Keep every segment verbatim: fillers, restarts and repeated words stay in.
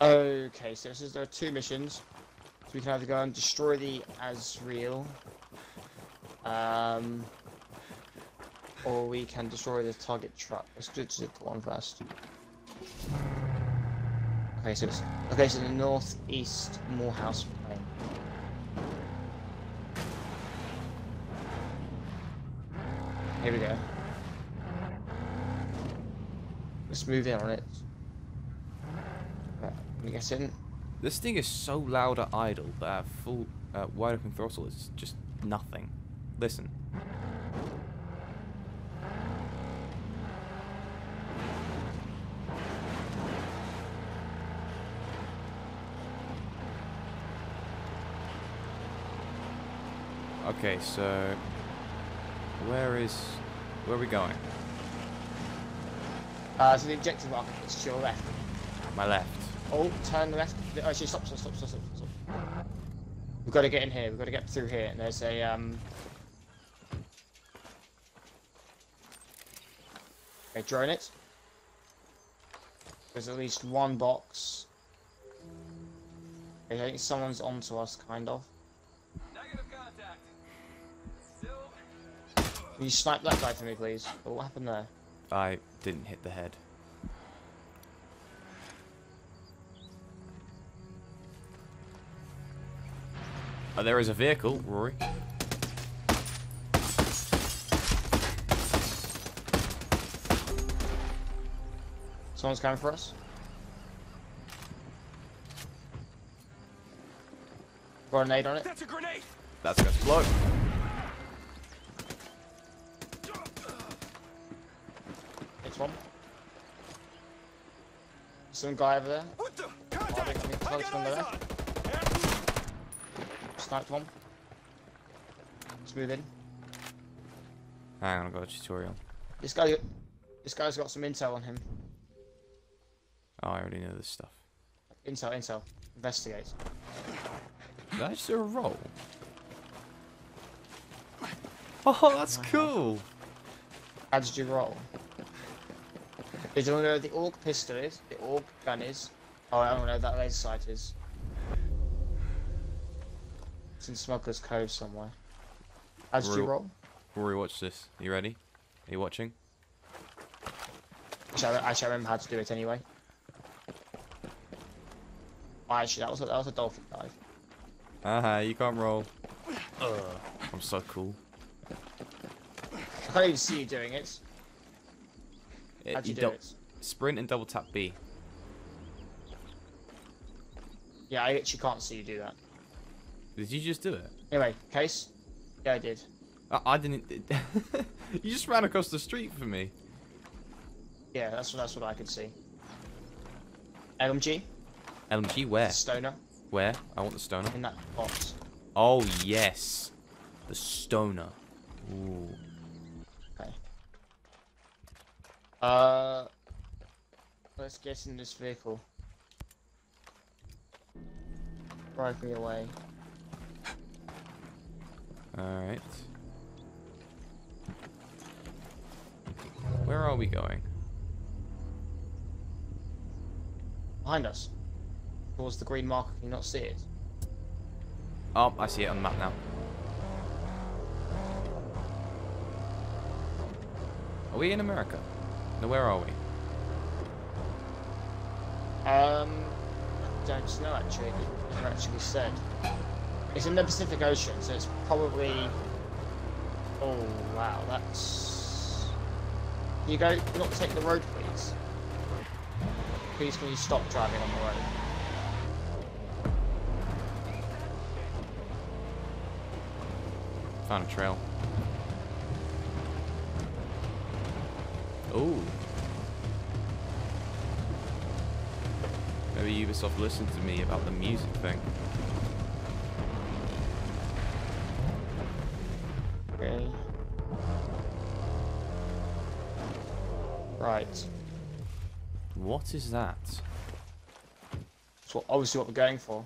Okay, so this is, there are two missions. So we can either go and destroy the Azrael, um, or we can destroy the target truck. Let's do the one first. Okay, so it's, okay, so the northeast Morehouse plane. Here we go. Let's move in on it. Right, let me get in. This thing is so loud at idle, but at full uh, wide open throttle, it's just nothing. Listen. Okay, so where is where are we going? Uh, so the objective marker is to your left. My left. Oh, turn left. Oh, actually, stop, stop, stop, stop, stop, stop. We've got to get in here. We've got to get through here. And there's a um, okay, drone it. There's at least one box. Okay, I think someone's onto us, kind of. Negative contact. Still. Can you snipe that guy for me, please? Oh, what happened there? I didn't hit the head. Oh, there is a vehicle, Rory. Someone's coming for us. Grenade on it. That's a grenade. That's gonna explode. Next one. Some guy over there. What the? Contact. Oh, I got eyes on. Sniped one. Let's move in. Hang on, I've got a tutorial. This guy, this guy's got some intel on him. Oh, I already know this stuff. Intel, intel. Investigate. Did I just do a roll? Oh, that's cool. How did you roll? Did you want to know what the org pistol is? The org gun is? Oh, I don't know what that laser sight is. It's in Smuggler's Cove somewhere. How did Rory, you roll? Rory, watch this. Are you ready? Are you watching? Actually, I actually remember how to do it anyway. Oh, actually, that was a, that was a dolphin dive. Haha, uh-huh, you can't roll. Ugh. I'm so cool. I can't even see you doing it. it How'd you, you do it? Sprint and double tap B. Yeah, I actually can't see you do that. Did you just do it? Anyway, case? Yeah, I did. I, I didn't... You just ran across the street from me. Yeah, that's, that's what I could see. L M G? L M G where? Stoner. Where? I want the Stoner. In that box. Oh, yes. The Stoner. Ooh. Okay. Uh... Let's get in this vehicle. Drive me away. Alright. Where are we going? Behind us. Towards the green marker. Can you not see it? Oh, I see it on the map now. Are we in America? No, where are we? Um, I don't know actually. It never actually said. It's in the Pacific Ocean, so it's probably... Oh, wow, that's... Can you go not take the road, please? Please, can you stop driving on the road? Found a trail. Ooh. Maybe Ubisoft listened to me about the music thing. Right. What is that? That's what, obviously what we're going for.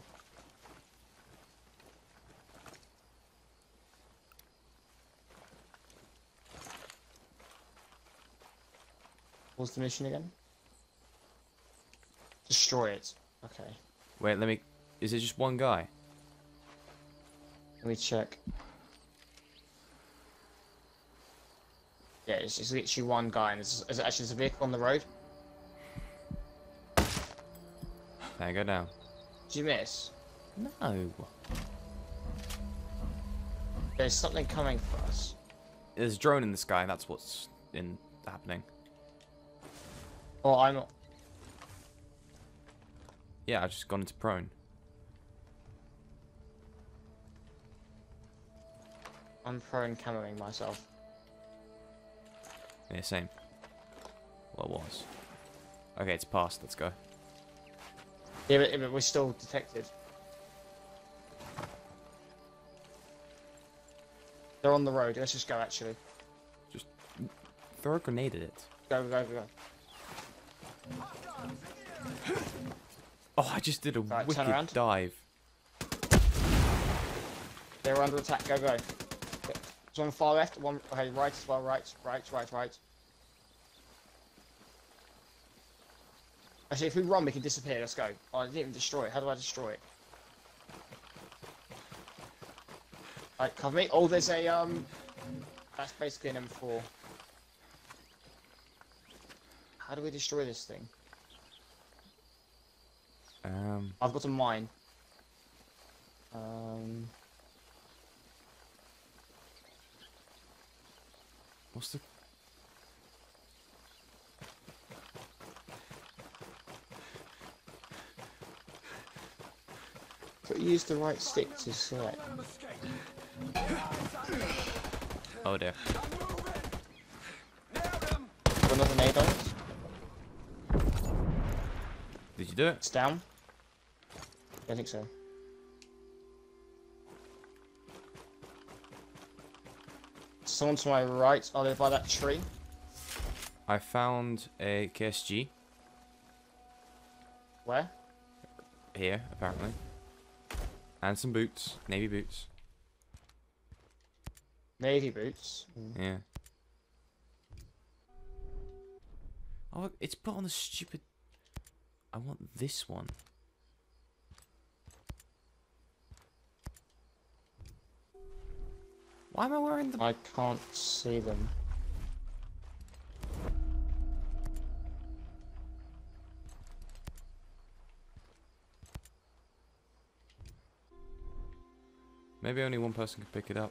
What's the mission again? Destroy it. Okay. Wait, let me... Is it just one guy? Let me check. Yeah, it's, it's literally one guy, and is it actually there's a vehicle on the road? There you go down. Did you miss? No. There's something coming for us. There's a drone in the sky, that's what's in happening. Oh, I'm not... Yeah, I've just gone into prone. I'm prone cameraing myself. Yeah, same. Well, it was. Okay, it's past, let's go. Yeah, but, but we're still detected. They're on the road, let's just go actually. Just throw a grenade at it. Go, go, go, go. Oh, I just did a right, wicked dive. They're under attack, go, go. There's one far left, one okay, right as well, right, right, right, right. Actually, if we run, we can disappear, let's go. Oh, I didn't even destroy it, how do I destroy it? Right, cover me. Oh, there's a, um... That's basically an M four. How do we destroy this thing? Um... I've got a mine. Um... What's the... But use the right stick to select. Oh dear. Another nade on it. Did you do it? It's down. I think so. Someone to my right. Oh, they're by that tree. I found a K S G. Where? Here, apparently. And some boots. Navy boots. Navy boots? Mm. Yeah. Oh, it's put on the stupid... I want this one. Why am I wearing the... I can't see them. Maybe only one person can pick it up.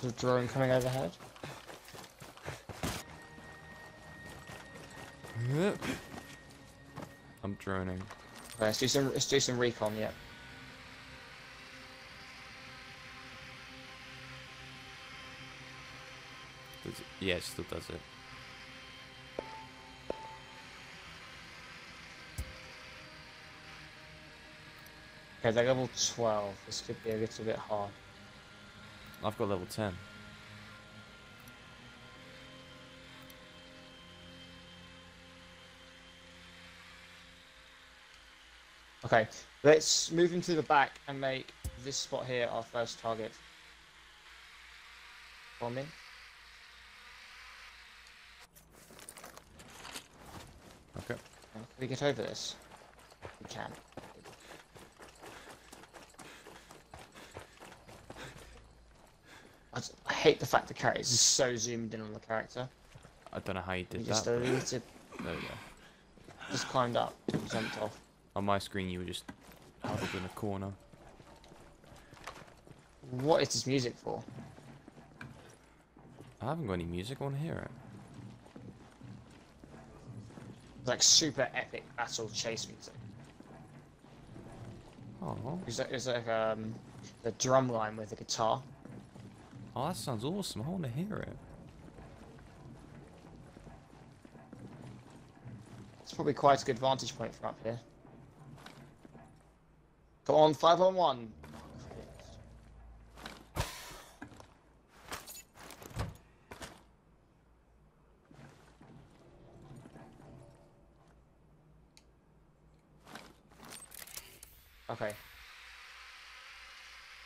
There's a drone coming overhead. I'm droning. Right, let's do some let's do some recon, yeah. Does it, yeah, it still does it. Okay, they're level twelve. This could be a little bit hard. I've got level ten. Okay, let's move him to the back and make this spot here our first target. Bomb in. Okay. Can we get over this? We can. I hate the fact the character is so zoomed in on the character. I don't know how you did you just that. Just deleted. There we go. Just climbed up, jumped off. On my screen, you were just huddled in a corner. What is this music for? I haven't got any music. I want to hear it. It's like super epic battle chase music. Oh. It's like, it's like um, the drum line with the guitar. Oh, that sounds awesome. I want to hear it. It's probably quite a good vantage point from up here. Go on, five on one. Okay.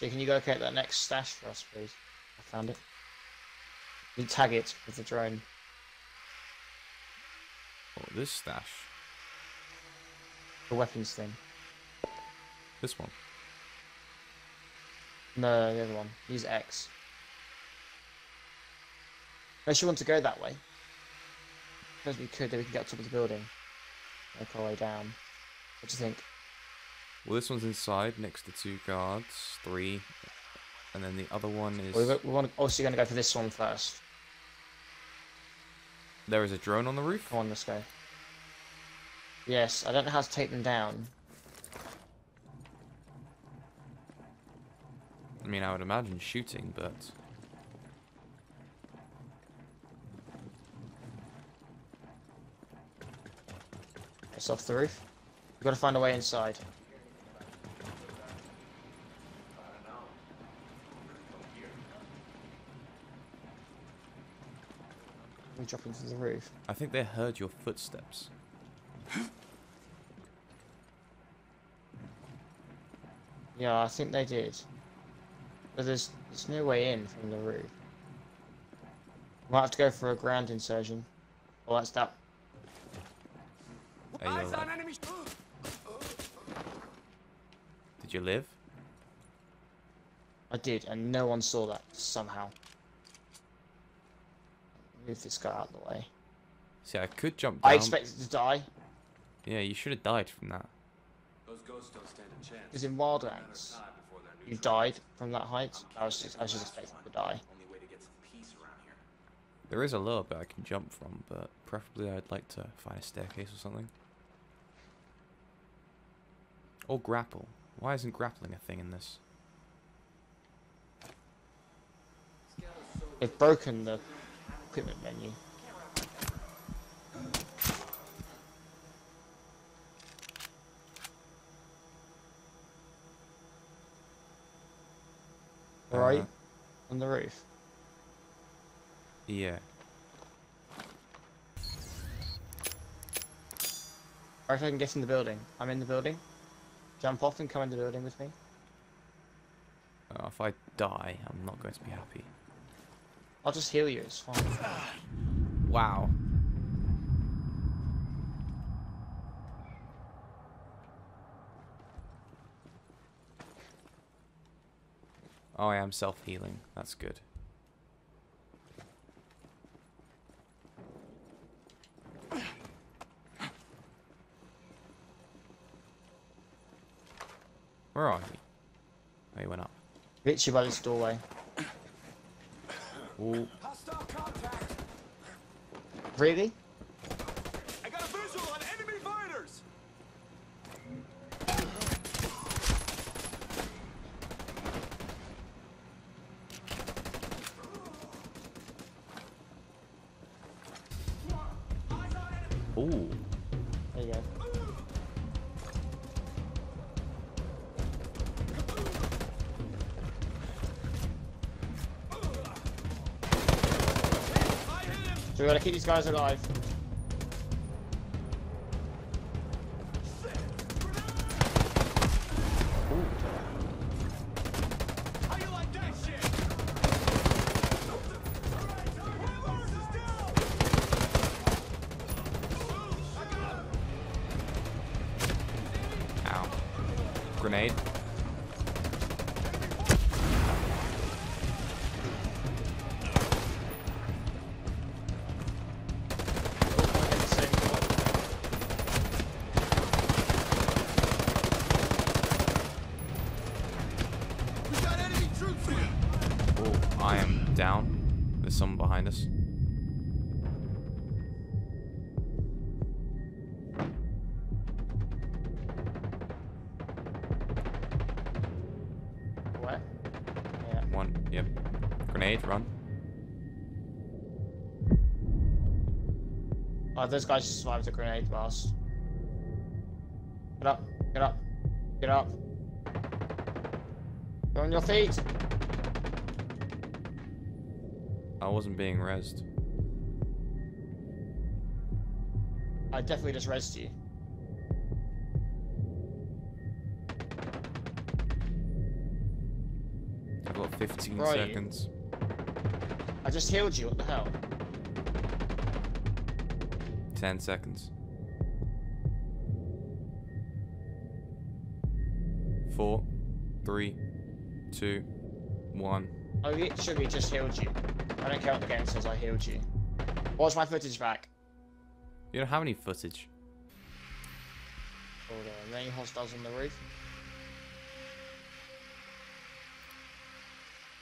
So can you go get that next stash for us, please? I found it. You tag it with the drone. Oh, this stash. The weapons thing. This one? No, the other one. Use X. Unless you want to go that way. Because we could, then we can get up top of the building. Make our way down. What do you think? Well, this one's inside, next to two guards. Three. And then the other one is... Well, we're obviously going to go for this one first. There is a drone on the roof? Come on, let's go. Yes, I don't know how to take them down. I mean, I would imagine shooting, but... It's off the roof. We've got to find a way inside. We drop into the roof. I think they heard your footsteps. Yeah, I think they did. But there's, there's no way in from the roof. Might have to go for a ground insertion. Oh, that's that. Hey, you're right. Did you live? I did, and no one saw that somehow. Move this guy out of the way. See, I could jump down. I expected to die. Yeah, you should have died from that. Those ghosts don't stand a chance. Because in Wildlands, you died from that height. I was just, I was just expecting to die. There is a lower bit I can jump from, but preferably I'd like to find a staircase or something. Or grapple. Why isn't grappling a thing in this? They've broken the equipment menu. Right? Uh, on the roof? Yeah. Or if I can get in the building. I'm in the building. Jump off and come in the building with me. Uh, if I die, I'm not going to be happy. I'll just heal you, it's fine. Wow. Oh, I am self-healing. That's good. Where are you? Oh, you went up. Literally by this doorway. Ooh. Really? I got a visual on enemy fighters. Ooh. There you go. So we gotta keep these guys alive. Oh, those guys survived the grenade blast. Get up, get up, get up. Go on your feet. I wasn't being rezzed. I definitely just rezzed you. I've got fifteen seconds. You? I just healed you, what the hell? Ten seconds. Four, three, two, one. I literally just healed you. I don't care what the game says, I healed you. What's my footage back? You don't have any footage. Hold on, any hostiles on the roof?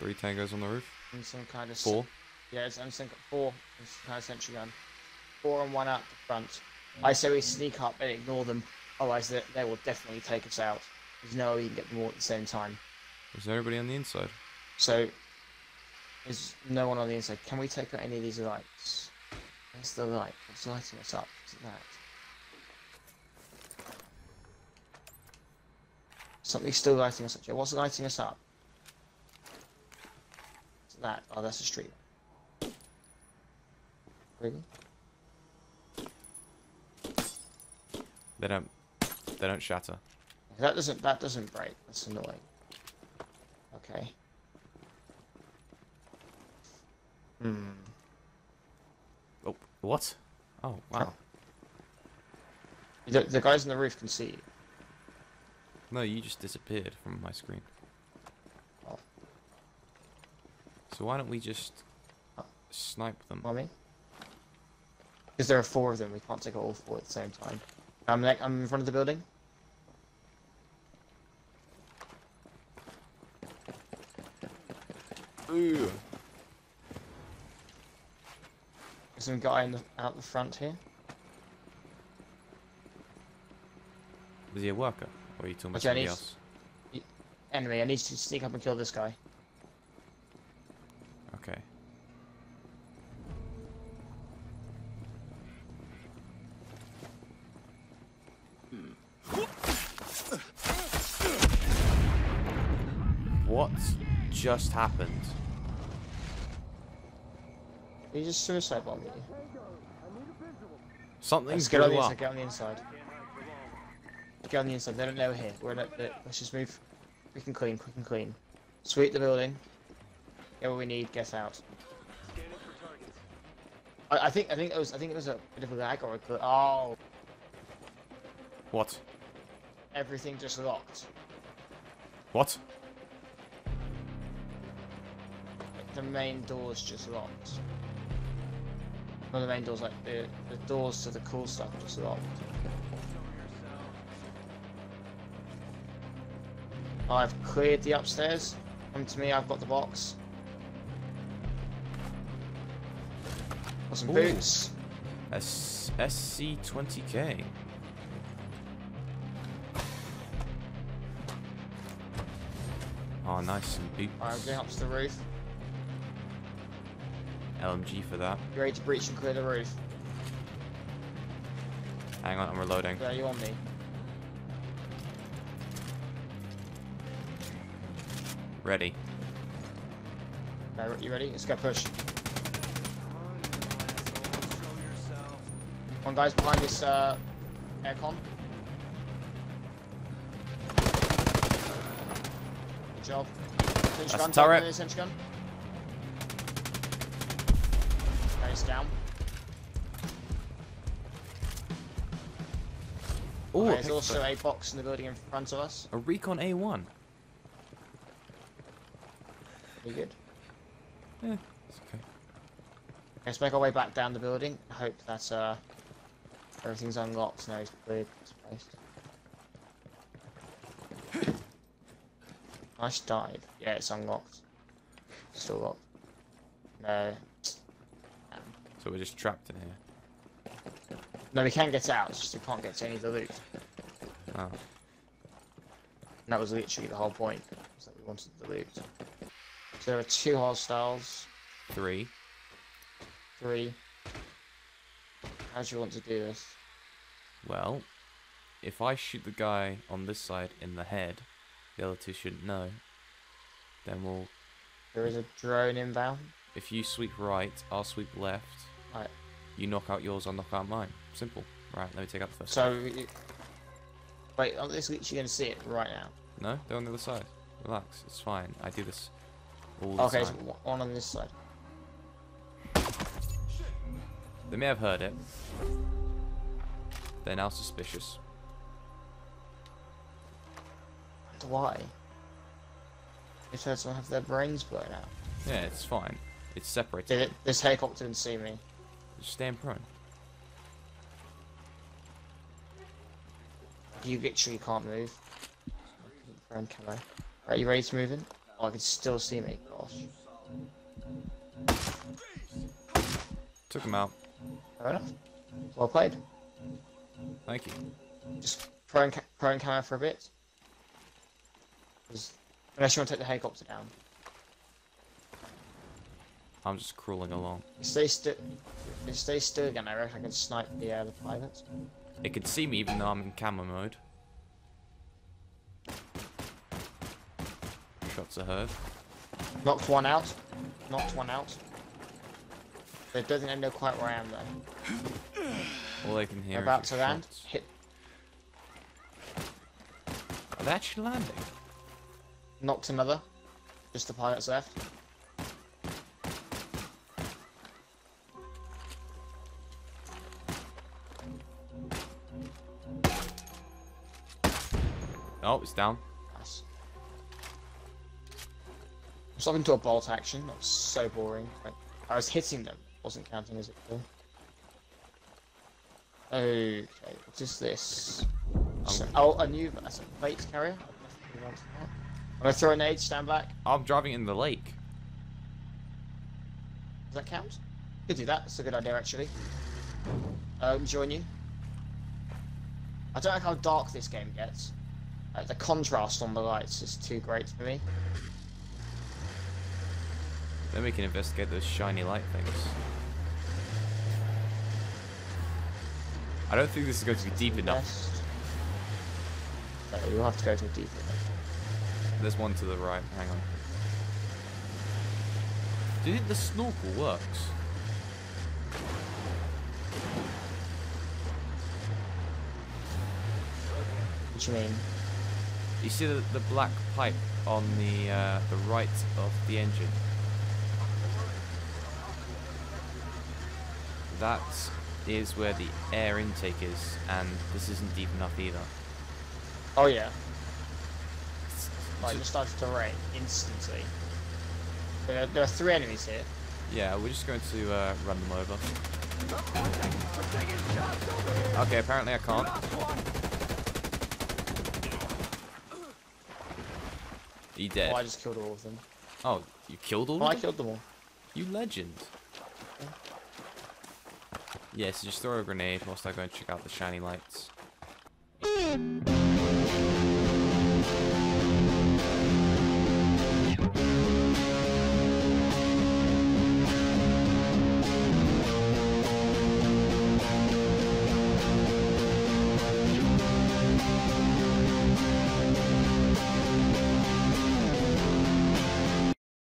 Three tangos on the roof. And some kind of four. Yeah, it's, I'm thinking four. It's kind of sentry gun. Four and one out the front. I say we sneak up and ignore them, otherwise they, they will definitely take us out. There's no way you can get them all at the same time. Is there anybody on the inside? So, there's no one on the inside. Can we take out any of these lights? Where's the light? What's lighting us up? What's that? Something's still lighting us up. What's lighting us up? What's that? Oh, that's a street. Really? They don't. They don't shatter. That doesn't. That doesn't break. That's annoying. Okay. Hmm. Oh, what? Oh, wow. The, the guys on the roof can see you. No, you just disappeared from my screen. Oh. So why don't we just oh. snipe them? Mommy? Because there are four of them. We can't take all four at the same time. I'm, like, I'm in front of the building. Ooh. Some guy in the, out the front here. Is he a worker? Or are you talking about okay, somebody else? To, enemy, I need to sneak up and kill this guy. Okay. Hmm. What just happened? He just suicide bombed you. Something's going on. Let's get on the inside. Get on the inside. They don't know we're here. We're not, let's just move. We can clean. We can clean. Sweep the building. Get what we need. Get out. I, I think. I think it was. I think it was a bit of a lag or a glitch. Oh. What? Everything just locked. What? The main doors just locked. One of the main doors, like the, the doors to the cool stuff, just locked. I've cleared the upstairs. Come to me, I've got the box. Got some Ooh. boots. S C twenty K. Oh, nice, some boots. Alright, I'm going up to the roof. L M G for that. You ready to breach and clear the roof? Hang on, I'm reloading. Where are you on me? Ready. You ready? Let's go push. One guy's behind this uh, aircon. Good job. That's gun, a turret. Gun. Down. Oh, there's also a box in the building in front of us. A Recon A one. Are you good? Yeah, it's okay. Let's make our way back down the building. I hope that uh, everything's unlocked. No, it's cleared. Nice dive. Yeah, it's unlocked. Still locked. No. So we're just trapped in here. No, we can get out, it's just we can't get to any of the loot. Oh. And that was literally the whole point, was that we wanted the loot. So there are two hostiles. Three. Three. How do you want to do this? Well, if I shoot the guy on this side in the head, the other two shouldn't know. Then we'll... There is a drone inbound. If you sweep right, I'll sweep left. Right. You knock out yours, I'll knock out mine. Simple. Right, let me take out the first So, you... wait, I'm just literally going to see it right now. No, they're on the other side. Relax, it's fine. I do this all the okay, time. Okay, so one on this side. They may have heard it. They're now suspicious. Why? It hurts to have their brains blown out. Yeah, it's fine. It's separated. Did it, this helicopter didn't see me. Just stand prone. You literally can't move. Prone camo. Right, you ready to move in? Oh, I can still see me. Gosh. Took him out. Fair enough. Well played. Thank you. Just prone, ca prone camo for a bit. Unless you want to take the helicopter down. I'm just crawling along. Stay still. Stay still again. I reckon I can snipe the uh, the pilots. It can see me even though I'm in camera mode. Shots are heard. Knocked one out. Knocked one out. They don't think they know quite where I am though. All they can hear. They're about to land. Shots. Hit. Are they actually landing? Knocked another. Just the pilots left. Oh, it's down. Nice. I'm stopping to a bolt action. That was so boring. Like, I was hitting them. Wasn't counting as it though. Okay, what is this? So, oh, a new that's a plate carrier. I'm gonna throw an nade, stand back. I'm driving in the lake. Does that count? Could do that, that's a good idea actually. Um, join you. I don't like how dark this game gets. Uh, the contrast on the lights is too great for me. Then we can investigate those shiny light things. I don't think this is going to be deep enough. No, you'll have to go to a deep enough. There's one to the right, hang on. Do you think the snorkel works? What do you mean? You see the, the black pipe on the uh, the right of the engine? That is where the air intake is, and this isn't deep enough either. Oh yeah. I just started to rain instantly. There are, there are three enemies here. Yeah, we're just going to uh, run them over. Okay, apparently I can't. He dead. Oh, I just killed all of them. Oh, you killed all oh, of them? I killed them all. You legend. Yeah. Yeah, so just throw a grenade whilst I go and check out the shiny lights. Thank you.